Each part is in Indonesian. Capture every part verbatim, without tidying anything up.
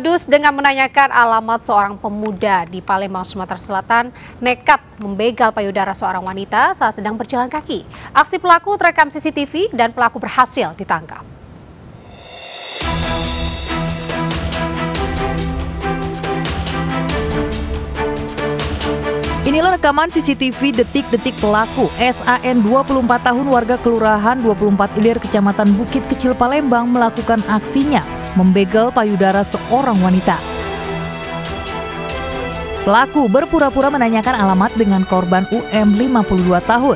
Pedus dengan menanyakan alamat seorang pemuda di Palembang, Sumatera Selatan nekat membegal payudara seorang wanita saat sedang berjalan kaki. Aksi pelaku terekam C C T V dan pelaku berhasil ditangkap. Inilah rekaman C C T V detik-detik pelaku, S A N dua puluh empat tahun warga Kelurahan dua puluh empat Ilir Kecamatan Bukit Kecil Palembang melakukan aksinya membegal payudara seorang wanita. Pelaku berpura-pura menanyakan alamat dengan korban U M lima puluh dua tahun.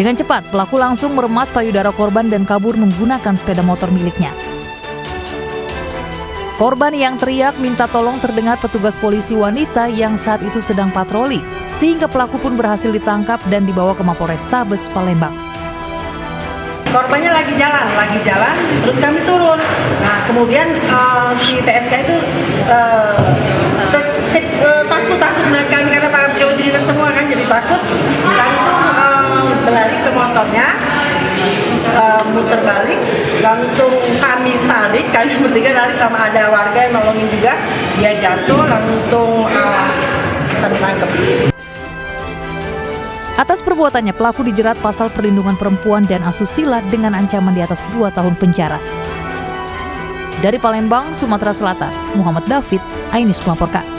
Dengan cepat, pelaku langsung meremas payudara korban dan kabur menggunakan sepeda motor miliknya. Korban yang teriak minta tolong terdengar petugas polisi wanita yang saat itu sedang patroli, sehingga pelaku pun berhasil ditangkap dan dibawa ke Mapolrestabes Palembang. Korbannya lagi jalan, lagi jalan, terus kami turun. Nah, kemudian uh, si T S K itu uh, takut-takut melihat kami karena Pak Jokowi jadi semua kan jadi takut. Langsung uh, berlari ke motornya, uh, muter balik, langsung kami tarik, kami bertiga lari sama ada warga yang nolongin juga. Dia jatuh, langsung uh, tertangkap. Atas perbuatannya, pelaku dijerat pasal perlindungan perempuan dan asusila dengan ancaman di atas dua tahun penjara. Dari Palembang, Sumatera Selatan, Muhammad David, Aini melaporkan.